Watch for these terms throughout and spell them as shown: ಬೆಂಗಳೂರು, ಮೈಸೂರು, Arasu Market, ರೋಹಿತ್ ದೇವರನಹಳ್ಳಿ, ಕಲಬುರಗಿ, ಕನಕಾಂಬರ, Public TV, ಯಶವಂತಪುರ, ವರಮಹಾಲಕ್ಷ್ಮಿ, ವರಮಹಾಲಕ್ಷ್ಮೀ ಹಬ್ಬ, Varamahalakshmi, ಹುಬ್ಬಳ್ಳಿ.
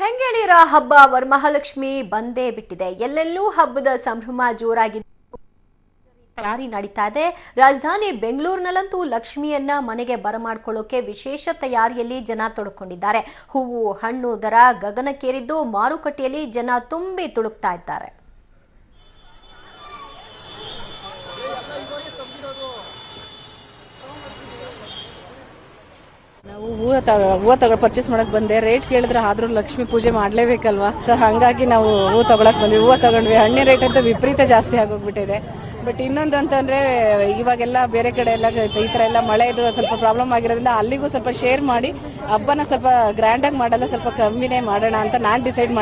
ಹೆಂಗಳಿರ ಹಬ್ಬ ವರಮಹಾಲಕ್ಷ್ಮಿ ಬಂದೇ ಬಿಟ್ಟಿದೆ ಎಲ್ಲೆಲ್ಲೂ ಹಬ್ಬದ ಸಂಭ್ರಮ ಜೋರಾಗಿ ತಯಾರಿ ನಡೀತಾ ಇದೆ ರಾಜಧಾನಿ ಬೆಂಗಳೂರಿನಲ್ಲಂತೂ ಲಕ್ಷ್ಮಿಯನ್ನ ಮನೆಗೆ ಬರಮಾಡಿಕೊಳ್ಳೋಕೆ ವಿಶೇಷ ತಯಾರಿಯಲ್ಲಿ ಜನ ತೊಡಕೊಂಡಿದ್ದಾರೆ ಹೂವು ಹಣ್ಣು ದರ ಗಗನಕ್ಕೇರಿದ್ದು ಮಾರುಕಟ್ಟೆಯಲ್ಲಿ ಜನ ತುಂಬಿ ತುಳುಕ್ತಾ ಇದ್ದಾರೆ हूँ तक पर्चेस बंदे रेट कू लक्ष्मी पूजे मेकल हाँ ना हूँ तक बंदी हूँ तक हण्णी रेट अंत विपरीत जास्ती आगोग्बिटे बट इनंद्रे इवेला बेरे कड़े मले स्वल्प प्रॉब्लम आगे अलीगू स्वल्प शेर हब्बन स्वल्प ग्रैंड स्वल्प कम्मिने अंत नान डिसाइड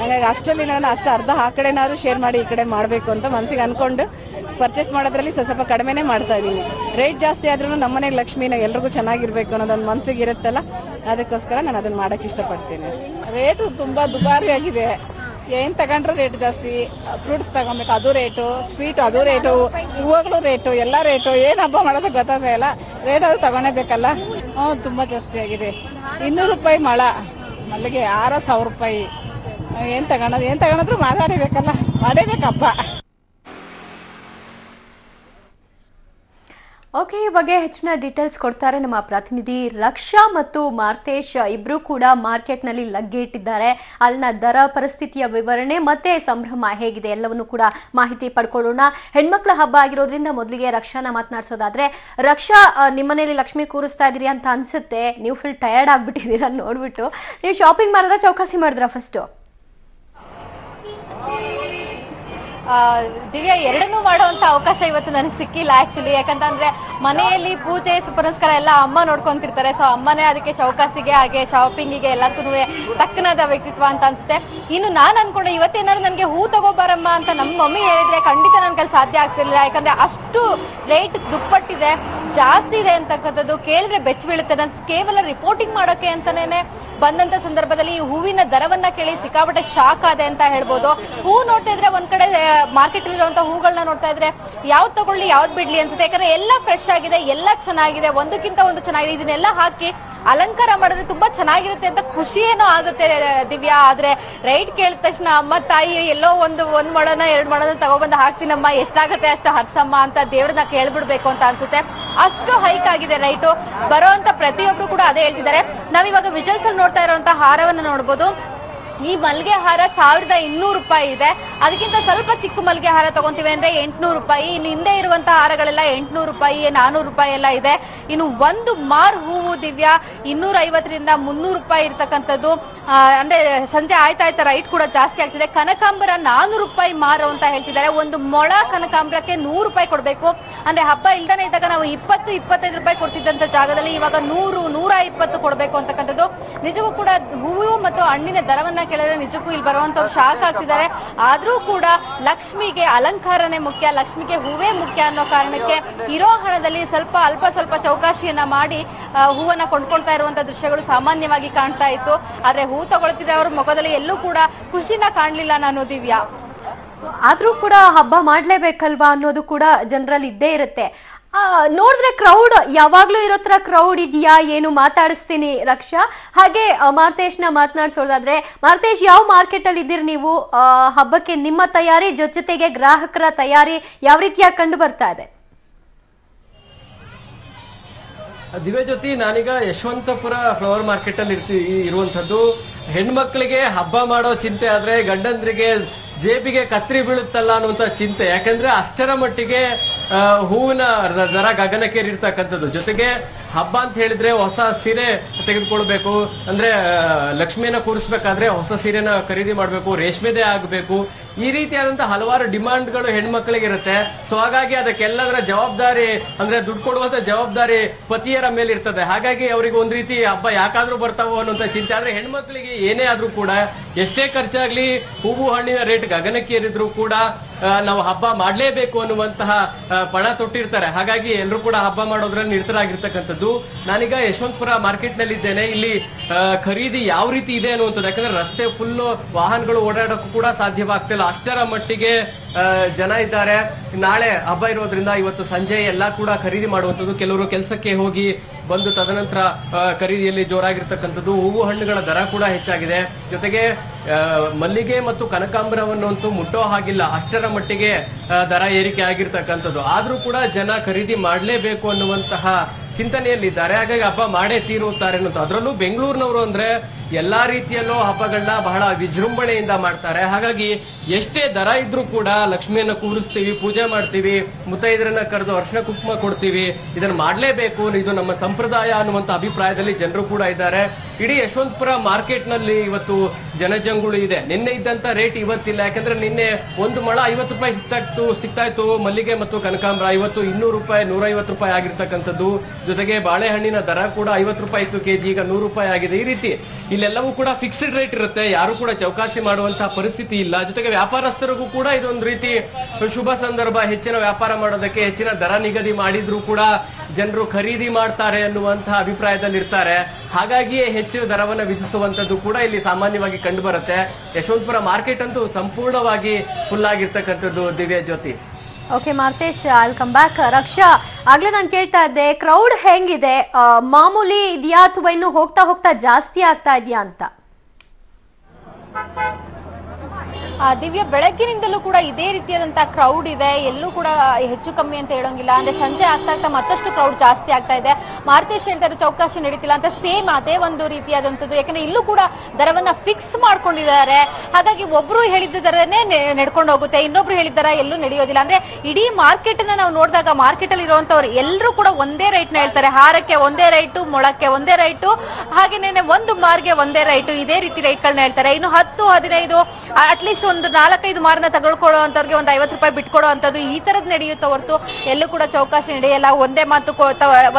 हाँ अस्टली अस्ट अर्ध आ कड़े शेर माड़ी कड़े अंत मनसिगे अंद्कोंडु पर्चेस स्वल्प कड़मेने रेट जास्ति आद्रू नम्मने लक्ष्मी एल्लरिगू चेन्नागिरबेकु अन्नोदु मनसिगे इरुत्तल्ल अदक्कोस्कर नानु अदन्न माडक्के इष्टपड्तीनि रेट तुम्बा दुबारी आगिदे ऐन तक रेट जास्ति फ्रूट्स तक अदू रेटू स्वीट अदू रेटू हूवू रेटू एल रेटू ऐन हब्बा गोता रेट तकल हाँ तुम जास्ती आगे 200 रूपाय माल मल्लिगे 6,000 ರೂಪಾಯಿ ऐन तक ऐन तक माता हब्बा ओके बगे ಹೆಚ್ಚಿನ ಡೀಟೇಲ್ಸ್ ಕೊಡ್ತಾರೆ ನಮ್ಮ ಪ್ರತಿನಿಧಿ ರಕ್ಷಾ ಮತ್ತು ಮಾರ್ತೇಶ್ ಇಬ್ರು ಕೂಡ ಮಾರ್ಕೆಟ್ ನಲ್ಲಿ ಲಗ್ಗೆ ಇಟ್ಟಿದ್ದಾರೆ ಅಲ್ಲಿನ ದರ ಪರಿಸ್ಥಿತಿಯ ವಿವರಣೆ ಮತ್ತೆ ಸಂಭ್ರಮ ಹೇಗಿದೆ ಎಲ್ಲವನ್ನೂ ಕೂಡ ಮಾಹಿತಿ ಪಡೆಕೊಳ್ಳೋಣ ಹೆಣ್ಣುಮಕ್ಕಳ ಹಬ್ಬ ಆಗಿರೋದ್ರಿಂದ ಮೊದಲಿಗೆ ರಕ್ಷಾನ ಮಾತನಾಡಿಸೋದಾದ್ರೆ ರಕ್ಷಾ ನಿಮ್ಮ ಮನೆಯಲ್ಲಿ ಲಕ್ಷ್ಮಿ ಕೂರಿಸ್ತಾ ಇದೀರಿ ಅಂತ ಅನ್ಸುತ್ತೆ ನೀವು ಫುಲ್ ಟಯರ್ಡ್ ಆಗಿಬಿಟ್ಟಿದ್ದೀರಾ ನೋಡ್ಬಿಟ್ಟು ನೀವು ಶಾಪಿಂಗ್ ಮಾಡಿದ್ರಾ ಚೌಕಾಸಿ ಮಾಡಿದ್ರಾ ಫಸ್ಟ್ ದಿವ್ಯಾ ಎರಡನ್ನೂ ಮಾಡುವಂತ ಅವಕಾಶ ಇವತ್ತು ನನಗೆ ಸಿಕ್ಕಿಲ್ಲ ಆಕ್ಚುಲಿ ಯಾಕಂತಂದ್ರೆ ಮನೆಯಲ್ಲಿ ಪೂಜೆ ಪುನಸ್ಕಾರ ಎಲ್ಲ ಅಮ್ಮ ನೋಡ್ಕೊಂತಿರ್ತಾರೆ ಸೋ ಅಮ್ಮನೇ ಅದಕ್ಕೆ ಚೌಕಾಸಿಗೆ ಹಾಗೆ ಶಾಪಿಂಗಿಗೆ ಎಲ್ಲದಕ್ಕೂ ತಕ್ಕನಾದ ವ್ಯಕ್ತಿತ್ವ ಅಂತ ಅನ್ಸುತ್ತೆ ಇನ್ನು ನಾನು ಅನ್ಕೊಂಡೆ ಇವತ್ತೇನಾದ್ರೂ ನನಗೆ ಹೂ ತಗೋಬಾರಮ್ಮ ಅಂತ ನಮ್ಮ ಮಮ್ಮಿ ಹೇಳಿದ್ರೆ ಖಂಡಿತ ನನಗೆ ಸಾಧ್ಯ ಆಗ್ತಿರಲಿಲ್ಲ ಯಾಕಂದ್ರೆ ಅಷ್ಟು ರೇಟ್ ದುಪ್ಪಟ್ಟಿದೆ ಜಾಸ್ತಿ ಇದೆ ಅಂತಕ್ಕಂಥದ್ದು ಕೇಳಿದ್ರೆ ಬೆಚ್ಚ ಬೀಳುತ್ತೆ ನಾನು ಕೇವಲ ರಿಪೋರ್ಟಿಂಗ್ ಮಾಡೋಕೆ ಅಂತಾನೆ ಬಂದಂತ ಸಂದರ್ಭದಲ್ಲಿ ಹೂವಿನ ದರವನ್ನ ಕೇಳಿ ಸಿಕ್ಕಾಪಟ್ಟೆ ಶಾಕ್ ಆದೆ ಅಂತ ಹೇಳ್ಬೋದು ಹೂ ನೋಡ್ತಿದ್ರೆ ಒಂದ್ ಕಡೆ ಮಾರ್ಕೆಟ್ ಅಲ್ಲಿ ಇರುವಂತ ಹೂಗಳನ್ನ ನೋಡ್ತಾ ಇದ್ರೆ ಯಾವ್ದು ತಗೊಳ್ಳಿ ಯಾವ್ದು ಬಿಡ್ಲಿ ಅನ್ಸುತ್ತೆ ಯಾಕಂದ್ರೆ ಎಲ್ಲ ಫ್ರೆಶ್ ಆಗಿದೆ ಎಲ್ಲ ಚೆನ್ನಾಗಿದೆ ಒಂದಕ್ಕಿಂತ ಒಂದು ಚೆನ್ನಾಗಿದೆ ಇದನ್ನೆಲ್ಲ ಹಾಕಿ ಅಲಂಕಾರ ಮಾಡಿದ್ರೆ ತುಂಬಾ ಚೆನ್ನಾಗಿರುತ್ತೆ ಅಂತ ಖುಷಿ ಏನೋ ಆಗುತ್ತೆ ದಿವ್ಯಾ ಆದ್ರೆ ರೈಟ್ ಕೇಳಿದ ತಕ್ಷಣ ಅಮ್ಮ ತಾಯಿ ಎಲ್ಲೋ ಒಂದ್ ಮಾಡೋಣ ಎರಡ್ ಮಾಡೋಣ ತಗೊಬಂದು ಹಾಕ್ತೀನಮ್ಮ ಎಷ್ಟಾಗತ್ತೆ ಅಷ್ಟು ಹರ್ಸಮ್ಮ ಅಂತ ದೇವ್ರನ್ನ ಕೇಳ್ಬಿಡ್ಬೇಕು ಅಂತ ಅನ್ಸುತ್ತೆ ಅಷ್ಟು ಹೈಕ್ ಆಗಿದೆ ರೈಟು ಬರೋಂತ ಪ್ರತಿಯೊಬ್ರು ಕೂಡ ಅದೇ ಹೇಳ್ತಿದ್ದಾರೆ ನಾವಿವಾಗ ವಿಜುವಲ್ಸ್ ಅಲ್ಲಿ ನೋಡ್ತಾ ಇರೋಂತ ಹಾರವನ್ನ ನೋಡ್ಬೋದು ಈ ಮಲ್ಗೆ ಹಾರ 1200 ರೂಪಾಯಿ ಇದೆ ಅದಕ್ಕಿಂತ ಸ್ವಲ್ಪ ಚಿಕ್ಕ ಮಲ್ಗೆ ಹಾರ ತಗೊಂತೀವಿ ಅಂದ್ರೆ 800 ರೂಪಾಯಿ ಇನ್ನು ಹಿಂದೆ ಇರುವಂತಹ ಹಾರಗಳೆಲ್ಲ 800 ರೂಪಾಯಿ 400 ರೂಪಾಯಿ ಎಲ್ಲ ಇದೆ ಇನ್ನು ಒಂದು ಮಾರ್ ಹೂವು ದಿವ್ಯಾ 250 ರಿಂದ 300 ರೂಪಾಯಿ ಇರ್ತಕ್ಕಂಥದ್ದು ಅಂದ್ರೆ ಸಂಜೆ ಆಯ್ತಾ ರೈಟ್ ಕೂಡ ಜಾಸ್ತಿ ಆಗ್ತಿದೆ ಕನಕಾಂಬರ 400 ರೂಪಾಯಿ ಮಾರು ಅಂತ ಹೇಳ್ತಿದ್ದಾರೆ ಒಂದು ಮೊಳ ಕನಕಾಂಬರಕ್ಕೆ 100 ರೂಪಾಯಿ ಕೊಡಬೇಕು ಅಂದ್ರೆ ಹಬ್ಬ ಇಲ್ದಾನೆ ಇದ್ದಾಗ ನಾವು 20-25 ರೂಪಾಯಿ ಕೊಡ್ತಿದ್ದಂತ ಜಾಗದಲ್ಲಿ ಇವಾಗ 100-120 ಕೊಡಬೇಕು ಅಂತಕ್ಕಂಥದ್ದು ನಿಜಕ್ಕೂ ಕೂಡ ಹೂವು ಮತ್ತು ಹಣ್ಣಿನ ದರವನ್ನ ಕೇಳಿದ್ರೆ ನಿಜಕ್ಕೂ ಇಲ್ಲಿ ಬರುವಂತವ್ರು ಶಾಕ್ ಆಗ್ತಿದ್ದಾರೆ ಆದ್ರೂ ಕೂಡ ಲಕ್ಷ್ಮಿಗೆ ಅಲಂಕಾರನೇ ಮುಖ್ಯ ಲಕ್ಷ್ಮಿಗೆ ಹೂವೇ ಮುಖ್ಯ ಅನ್ನೋ ಕಾರಣಕ್ಕೆ ಇರೋ ಹಣದಲ್ಲಿ ಅಲ್ಪ ಸ್ವಲ್ಪ ಚೌಕಾಶಿಯನ್ನ ಮಾಡಿ ಹೂವನ್ನ ಕೊಂಡ್ಕೊಳ್ತಾ ಇರುವಂತ ದೃಶ್ಯಗಳು ಸಾಮಾನ್ಯವಾಗಿ ಕಾಣ್ತಾ ಇತ್ತು ಆದ್ರೆ ಹೂ ತಗೊಳ್ತಿದ್ರೆ ಅವ್ರ ಮುಖದಲ್ಲಿ ಎಲ್ಲೂ ಕೂಡ ಖುಷಿನ ಕಾಣ್ಲಿಲ್ಲ ನಾನು ದಿವ್ಯಾ ಆದ್ರೂ ಕೂಡ ಹಬ್ಬ ಮಾಡ್ಲೇಬೇಕಲ್ವಾ ಅನ್ನೋದು ಕೂಡ ಜನರಲ್ಲಿ ಇದ್ದೇ ಇರುತ್ತೆ ನೋಡಿದ್ರೆ ಕ್ರೌಡ್ ಯಾವಾಗ್ಲೂ ಇರೋ ತರ ಕ್ರೌಡ್ ಇದೆಯಾ ಏನು ಮಾತಾಡಿಸ್ತೀನಿ ರಕ್ಷಾ ಹಾಗೆ ಮಾರ್ತೇಶ್ನ ಮಾತನಾಡಿಸೋದಾದ್ರೆ ಮಾರ್ತೇಶ್ ಯಾವ ಮಾರ್ಕೆಟ್ ಅಲ್ಲಿ ಇದ್ದೀರಿ ನೀವು ಹಬ್ಬಕ್ಕೆ ನಿಮ್ಮ ತಯಾರಿ ಜೊತೆಗೆ ಗ್ರಾಹಕರ ತಯಾರಿ ಯಾವ ರೀತಿಯಾಗಿ ಕಂಡು ಬರ್ತಾ ಇದೆ ದಿವ್ಯ ಜ್ಯೋತಿ ನಾನೀಗ ಯಶವಂತಪುರ ಫ್ಲವರ್ ಮಾರ್ಕೆಟ್ ಅಲ್ಲಿ ಇರುವಂತದ್ದು ಹೆಣ್ಮಕ್ಳಿಗೆ ಹಬ್ಬ ಮಾಡೋ ಚಿಂತೆ ಆದ್ರೆ ಗಂಡಂದ್ರಿಗೆ ಜೇಬಿಗೆ ಕತ್ರಿ ಬೀಳುತ್ತಲ್ಲ ಅನ್ನುವಂತ ಚಿಂತೆ ಯಾಕಂದ್ರೆ ಅಷ್ಟರ ಮಟ್ಟಿಗೆ ಹೂವಿನ ದರ ಗಗನಕ್ಕೇರಿರ್ತಕ್ಕಂಥದ್ದು ಜೊತೆಗೆ ಹಬ್ಬ ಅಂತ ಹೇಳಿದ್ರೆ ಹೊಸ ಸೀರೆ ತೆಗೆದುಕೊಳ್ಬೇಕು ಅಂದ್ರೆ ಲಕ್ಷ್ಮಿಯನ್ನ ಕೂರಿಸ್ಬೇಕಾದ್ರೆ ಹೊಸ ಸೀರೆನ ಖರೀದಿ ಮಾಡಬೇಕು ರೇಷ್ಮೆದೇ ಆಗಬೇಕು ಈ ರೀತಿಯಾದಂತಹ ಹಲವಾರು ಡಿಮಾಂಡ್ಗಳು ಹೆಣ್ಮಕ್ಳಿಗೆ ಇರುತ್ತೆ ಸೊ ಹಾಗಾಗಿ ಅದಕ್ಕೆಲ್ಲದರ ಜವಾಬ್ದಾರಿ ಅಂದ್ರೆ ದುಡ್ಡು ಕೊಡುವಂತ ಜವಾಬ್ದಾರಿ ಪತಿಯರ ಮೇಲೆ ಇರ್ತದೆ ಹಾಗಾಗಿ ಅವರಿಗೆ ಒಂದ್ ರೀತಿ ಹಬ್ಬ ಯಾಕಾದ್ರೂ ಬರ್ತಾವೋ ಅನ್ನೋಂತ ಚಿಂತೆ ಆದ್ರೆ ಹೆಣ್ಮಕ್ಳಿಗೆ ಏನೇ ಆದ್ರೂ ಕೂಡ ಎಷ್ಟೇ ಖರ್ಚಾಗ್ಲಿ ಹೂವು ಹಣ್ಣಿನ ರೇಟ್ ಗಗನಕ್ಕೇರಿದ್ರು ಕೂಡ ನಾವು ಹಬ್ಬ ಮಾಡಲೇಬೇಕು ಅನ್ನುವಂತಹ ಪಣ ತೊಟ್ಟಿರ್ತಾರೆ ಹಾಗಾಗಿ ಎಲ್ಲರೂ ಕೂಡ ಹಬ್ಬ ಮಾಡೋದ್ರಲ್ಲಿ ನಿರತರಾಗಿರ್ತಕ್ಕಂಥದ್ದು ನಾನೀಗ ಯಶವಂತಪುರ ಮಾರ್ಕೆಟ್ನಲ್ಲಿ ಇದ್ದೇನೆ ಇಲ್ಲಿ ಖರೀದಿ ಯಾವ ರೀತಿ ಇದೆ ಅನ್ನುವಂಥದ್ದು ಯಾಕಂದ್ರೆ ರಸ್ತೆ ಫುಲ್ಲು ವಾಹನಗಳು ಓಡಾಡೋಕ್ಕೂ ಕೂಡ ಸಾಧ್ಯವಾಗ್ತಿಲ್ಲ ಅಷ್ಟರ ಮಟ್ಟಿಗೆ ಜನ ಇದ್ದಾರೆ ನಾಳೆ ಹಬ್ಬ ಇರೋದ್ರಿಂದ ಇವತ್ತು ಸಂಜೆ ಎಲ್ಲ ಕೂಡ ಖರೀದಿ ಮಾಡುವಂಥದ್ದು ಕೆಲವರು ಕೆಲಸಕ್ಕೆ ಹೋಗಿ ಬಂದು ತದನಂತರ ಖರೀದಿಯಲ್ಲಿ ಜೋರಾಗಿರತಕ್ಕಂತದ್ದು ಹೂವು ಹಣ್ಣುಗಳ ದರ ಕೂಡ ಹೆಚ್ಚಾಗಿದೆ ಜೊತೆಗೆ ಮಲ್ಲಿಗೆ ಮತ್ತು ಕನಕಾಂಬರವನ್ನಂತೂ ಮುಟ್ಟೋ ಹಾಗಿಲ್ಲ ಅಷ್ಟರ ಮಟ್ಟಿಗೆ ದರ ಏರಿಕೆ ಆಗಿರತಕ್ಕಂತದ್ದು ಆದರೂ ಕೂಡ ಜನ ಖರೀದಿ ಮಾಡಲೇಬೇಕು ಅನ್ನುವಂತಹ ಚಿಂತನೆಯಲ್ಲಿದ್ದಾರೆ ಹಾಗಾಗಿ ಹಬ್ಬ ಮಾಡೇ ತೀರುತ್ತಾರೆ ಅನ್ನುವಂತ ಅದರಲ್ಲೂ ಬೆಂಗಳೂರಿನವರು ಅಂದ್ರೆ ಎಲ್ಲಾ ರೀತಿಯಲ್ಲೂ ಹಬ್ಬಗಳನ್ನ ಬಹಳ ವಿಜೃಂಭಣೆಯಿಂದ ಮಾಡ್ತಾರೆ ಹಾಗಾಗಿ ಎಷ್ಟೇ ದರ ಇದ್ರೂ ಕೂಡ ಲಕ್ಷ್ಮಿಯನ್ನ ಕೂರಿಸ್ತೀವಿ ಪೂಜೆ ಮಾಡ್ತೀವಿ ಮುತ್ತೈದರನ್ನ ಕರೆದು ಅರ್ಶನ ಕುಂಕುಮ ಕೊಡ್ತೀವಿ ಇದನ್ನ ಮಾಡಲೇಬೇಕು ಇದು ನಮ್ಮ ಸಂಪ್ರದಾಯ ಅನ್ನುವಂತ ಅಭಿಪ್ರಾಯದಲ್ಲಿ ಜನರು ಕೂಡ ಇದ್ದಾರೆ ಇಡೀ ಯಶವಂತಪುರ ಮಾರ್ಕೆಟ್ನಲ್ಲಿ ಇವತ್ತು ಜನಜಂಗುಳಿ ಇದೆ ನಿನ್ನೆ ಇದ್ದಂತ ರೇಟ್ ಇವತ್ತಿಲ್ಲ ಯಾಕಂದ್ರೆ ನಿನ್ನೆ ಒಂದು ಮೊಳ 50 ರೂಪಾಯಿ ಸಿಗ್ತಾ ಇತ್ತು ಮಲ್ಲಿಗೆ ಮತ್ತು ಕನಕಾಂಬರ ಇವತ್ತು 200 ರೂಪಾಯಿ 150 ರೂಪಾಯಿ ಆಗಿರತಕ್ಕಂತದ್ದು ಜೊತೆಗೆ ಬಾಳೆಹಣ್ಣಿನ ದರ ಕೂಡ 50 ರೂಪಾಯಿ ಇತ್ತು ಕೆಜಿ ಈಗ 100 ರೂಪಾಯಿ ಆಗಿದೆ ಈ ರೀತಿ ಇಲ್ಲೆಲ್ಲವೂ ಕೂಡ ಫಿಕ್ಸ್ಡ್ ರೇಟ್ ಇರುತ್ತೆ ಯಾರು ಕೂಡ ಚೌಕಾಸಿ ಮಾಡುವಂತ ಪರಿಸ್ಥಿತಿ ಇಲ್ಲ ಜೊತೆಗೆ ವ್ಯಾಪಾರಸ್ಥರಿಗೂ ಕೂಡ ಇದೊಂದು ರೀತಿ ಶುಭ ಸಂದರ್ಭ ಹೆಚ್ಚಿನ ವ್ಯಾಪಾರ ಮಾಡೋದಕ್ಕೆ ಹೆಚ್ಚಿನ ದರ ನಿಗದಿ ಮಾಡಿದ್ರು ಕೂಡ ಜನರು ಖರೀದಿ ಮಾಡ್ತಾರೆ ಅನ್ನುವಂತಹ ಅಭಿಪ್ರಾಯದಲ್ಲಿ ಇರ್ತಾರೆ ಹಾಗಾಗಿಯೇ ಹೆಚ್ಚಿನ ದರವನ್ನು ವಿಧಿಸುವಂತದ್ದು ಕೂಡ ಇಲ್ಲಿ ಸಾಮಾನ್ಯವಾಗಿ ಕಂಡು ಬರುತ್ತೆ ಯಶವಂತಪುರ ಮಾರ್ಕೆಟ್ ಅಂತೂ ಸಂಪೂರ್ಣವಾಗಿ ಫುಲ್ ಆಗಿರ್ತಕ್ಕಂಥದ್ದು ದಿವ್ಯ ಜ್ಯೋತಿ okay Martesh I'll come back Raksha ಆಗ್ಲೇ ನಾನು ಕೇಳ್ತಾ ಇದ್ದೆ ಕ್ರೌಡ್ ಹೆಂಗಿದೆ ಮಾಮೂಲಿ ಇದೆಯಾ ಅಥವಾ ಇನ್ನು ಹೋಗ್ತಾ ಹೋಗ್ತಾ ಜಾಸ್ತಿ ಆಗ್ತಾ ಇದೆಯಾ ಅಂತ ದಿವ್ಯ ಬೆಳಗ್ಗಿನಿಂದಲೂ ಕೂಡ ಇದೇ ರೀತಿಯಾದಂತಹ ಕ್ರೌಡ್ ಇದೆ ಎಲ್ಲೂ ಕೂಡ ಹೆಚ್ಚು ಕಮ್ಮಿ ಅಂತ ಹೇಳೋಂಗಿಲ್ಲ ಅಂದ್ರೆ ಸಂಜೆ ಆಗ್ತಾ ಆಗ್ತಾ ಮತ್ತಷ್ಟು ಕ್ರೌಡ್ ಜಾಸ್ತಿ ಆಗ್ತಾ ಇದೆ ಮಾರ್ತೀಶ್ ಹೇಳ್ತಾರೆ ಚೌಕಾಶಿ ನಡೀತಿಲ್ಲ ಅಂತ ಸೇಮ್ ಅದೇ ಒಂದು ರೀತಿಯಾದಂಥದ್ದು ಯಾಕಂದ್ರೆ ಇಲ್ಲೂ ಕೂಡ ದರವನ್ನ ಫಿಕ್ಸ್ ಮಾಡ್ಕೊಂಡಿದ್ದಾರೆ ಹಾಗಾಗಿ ಒಬ್ರು ಹೇಳಿದ ದರನೇ ನಡ್ಕೊಂಡು ಹೋಗುತ್ತೆ ಇನ್ನೊಬ್ರು ಹೇಳಿದಾರ ಎಲ್ಲೂ ನಡೆಯೋದಿಲ್ಲ ಅಂದ್ರೆ ಇಡೀ ಮಾರ್ಕೆಟ್ ಅನ್ನ ನಾವು ನೋಡಿದಾಗ ಮಾರ್ಕೆಟ್ ಅಲ್ಲಿ ಇರುವಂತವ್ರು ಎಲ್ಲರೂ ಕೂಡ ಒಂದೇ ರೇಟ್ ನ ಹೇಳ್ತಾರೆ ಹಾರಕ್ಕೆ ಒಂದೇ ರೈಟು ಮೊಳಕ್ಕೆ ಒಂದೇ ರೈಟು ಹಾಗೇನೇನೆ ಒಂದು ಮಾರ್ಗೆ ಒಂದೇ ರೈಟು ಇದೇ ರೀತಿ ರೇಟ್ ಗಳನ್ನ ಹೇಳ್ತಾರೆ ಇನ್ನು 10-15 ಅಟ್ಲೀಸ್ಟ್ ಒಂದು 4-5 ಮಾರನ್ನ ತಗೊಳ್ಕೊಳ್ಳುವಂತವ್ರಿಗೆ ಒಂದು 50 ರೂಪಾಯಿ ಬಿಟ್ಕೊಡೋ ಅಂತದ್ದು ಈ ತರದ್ ನಡೆಯುತ್ತ ಹೊರತು ಎಲ್ಲೂ ಕೂಡ ಚೌಕಾಸಿ ನಡೆಯಲ್ಲ ಒಂದೇ ಮಾತು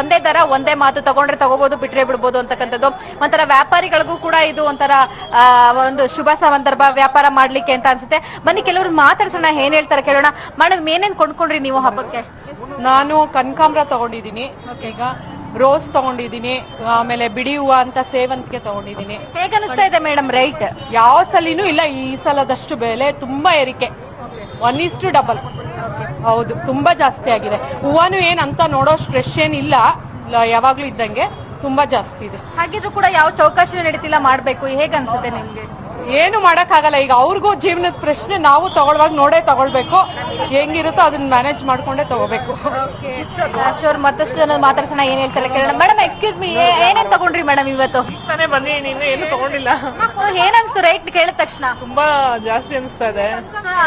ಒಂದೇ ದರ ಒಂದೇ ಮಾತು ತಗೊಂಡ್ರೆ ತಗೋಬಹುದು ಬಿಟ್ರೆ ಬಿಡ್ಬೋದು ಅಂತಕ್ಕಂಥದ್ದು ಒಂಥರ ವ್ಯಾಪಾರಿಗಳಿಗೂ ಕೂಡ ಇದು ಒಂಥರ ಒಂದು ಶುಭ ಸಂದರ್ಭ ವ್ಯಾಪಾರ ಮಾಡ್ಲಿಕ್ಕೆ ಅಂತ ಅನ್ಸುತ್ತೆ ಬನ್ನಿ ಕೆಲವರು ಮಾತಾಡ್ಸೋಣ ಏನ್ ಹೇಳ್ತಾರೆ ಕೇಳೋಣ ಮೇಡಮ್ ಏನೇನ್ ಕೊಂಡ್ಕೊಂಡ್ರಿ ನೀವು ಹಬ್ಬಕ್ಕೆ ನಾನು ಕನಕಾಂಬ್ರ ತಗೊಂಡಿದ್ದೀನಿ ಈಗ ರೋಸ್ ತಗೊಂಡಿದ್ದೀನಿ ಆಮೇಲೆ ಬಿಡಿ ಹೂವು ಅಂತ ಸೇವಂತಿಗೆ ತಗೊಂಡಿದ್ದೀನಿ ಹೇಗೆ ಅನಿಸ್ತಾ ಇದೆ ಮೇಡಮ್ ರೈಟ್ ಯಾವ ಸಲಿನೂ ಇಲ್ಲ ಈ ಸಲದಷ್ಟು ಬೆಲೆ ತುಂಬಾ ಏರಿಕೆ 1:2 ಹೌದು ತುಂಬಾ ಜಾಸ್ತಿ ಆಗಿದೆ ಹೂವನು ಏನಂತ ನೋಡೋ ಫ್ರೆಶ್ ಏನಿಲ್ಲ ಯಾವಾಗ್ಲೂ ಇದ್ದಂಗೆ ತುಂಬಾ ಜಾಸ್ತಿ ಇದೆ ಹಾಗಿದ್ರು ಕೂಡ ಯಾವ ಚೌಕಾಶಿ ನಡೀತಿಲ್ಲ ಮಾಡ್ಬೇಕು ಹೇಗೆ ಅನ್ಸುತ್ತೆ ನಿಮ್ಗೆ ಏನು ಮಾಡಕ್ ಆಗಲ್ಲ ಈಗ ಅವ್ರಿಗೂ ಜೀವನದ ಪ್ರಶ್ನೆ ನಾವು ತಗೊಳ್ವಾಗ ನೋಡೇ ತಗೊಳ್ಬೇಕು ಹೆಂಗಿರುತ್ತೋ ಅದನ್ನ ಮ್ಯಾನೇಜ್ ಮಾಡ್ಕೊಂಡೆ ತಗೋಬೇಕು ಮತ್ತಷ್ಟು ಜನ ಮಾತಾಡ್ಸೋಣ ಏನ್ ಹೇಳ್ತಾರೆ ಕೇಳೋಣ ಮೇಡಮ್ ಎಕ್ಸ್ಕ್ಯೂಸ್ ಮಿ ಏನೇನ್ ತಗೊಂಡ್ರಿ ಮೇಡಮ್ ಇವತ್ತು ತಾನೇ ಬಂದಿ ನೀನು ಏನು ತಗೊಂಡಿಲ್ಲ ಏನ್ ಅನ್ಸ್ತು ರೈಟ್ ಕೇಳಿದ ತಕ್ಷಣ ತುಂಬಾ ಜಾಸ್ತಿ ಅನ್ಸ್ತಾ ಇದೆ